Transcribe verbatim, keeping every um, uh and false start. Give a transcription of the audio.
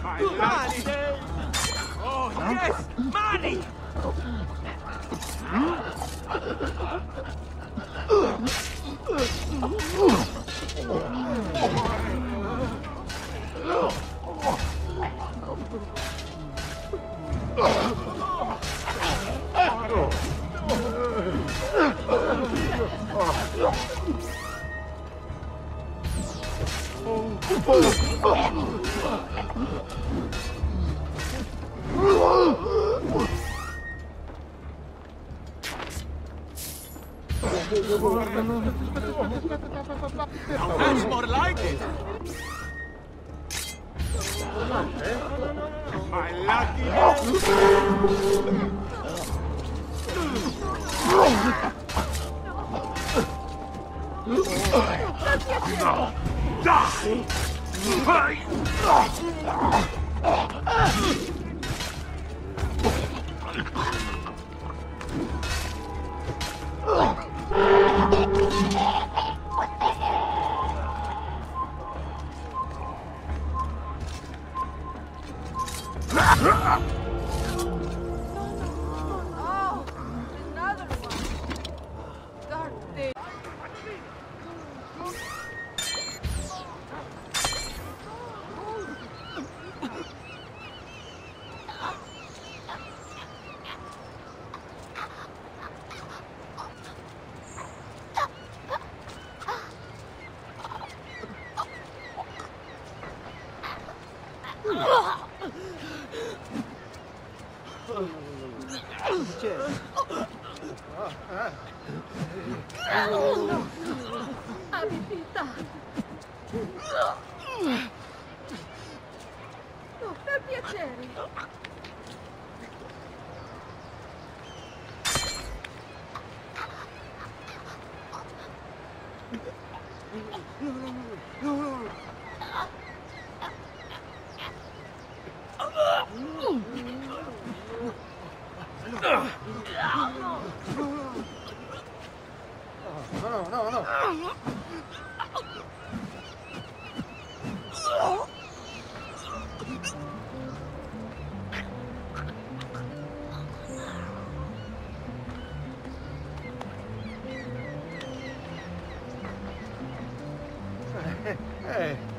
Money! Oh, yes! Money! That's more like it. My lucky dog. Oh, another one. Dark day. Hey.